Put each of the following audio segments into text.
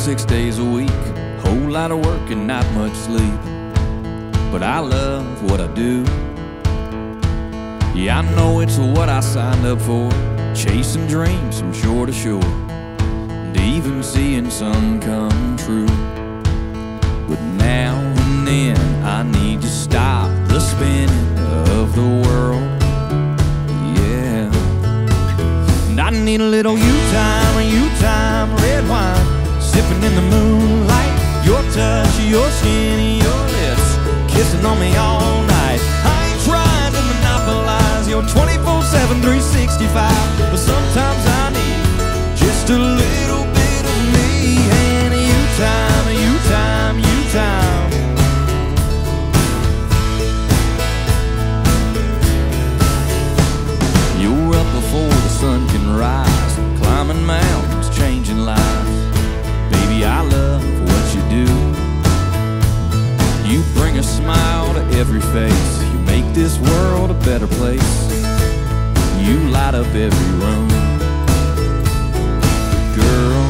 6 days a week. Whole lot of work and not much sleep. But I love what I do. Yeah, I know it's what I signed up for. Chasing dreams from shore to shore, and even seeing some come true. But now and then I need to stop the spinning of the world. Yeah. And I need a little you time, red wine, sipping in the moonlight. Your touch, your skin, your lips, kissing on me all night. I ain't trying to monopolize your 24/7, 365, but sometimes I need just a little bit of me. And you time, you time, you time. Before the sun can rise, climbing mountains, changing lives. Baby, I love what you do. You bring a smile to every face. You make this world a better place. You light up every room. Girl,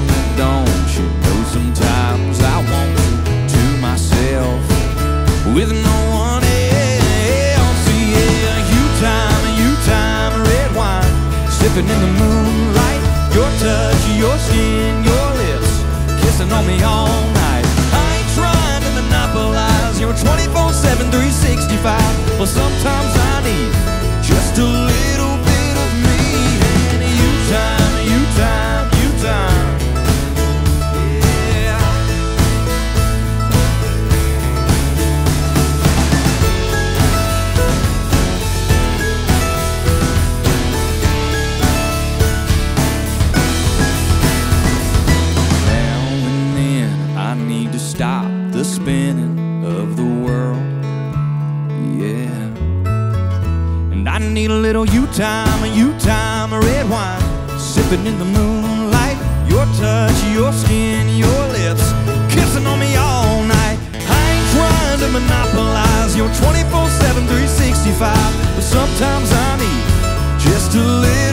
don't you know sometimes I want you to myself with no one else. Yeah, you time, red wine, sipping in the moonlight. Your touch, your skin, your lips, kissing on me all night. I ain't trying to monopolize your 24/7, 365, but sometimes I need just a little bit of me. And you time, you time, you time. Stop the spinning of the world, yeah. And I need a little you time, red wine, sipping in the moonlight. Your touch, your skin, your lips, kissing on me all night. I ain't trying to monopolize your 24/7, 365, but sometimes I need just a little.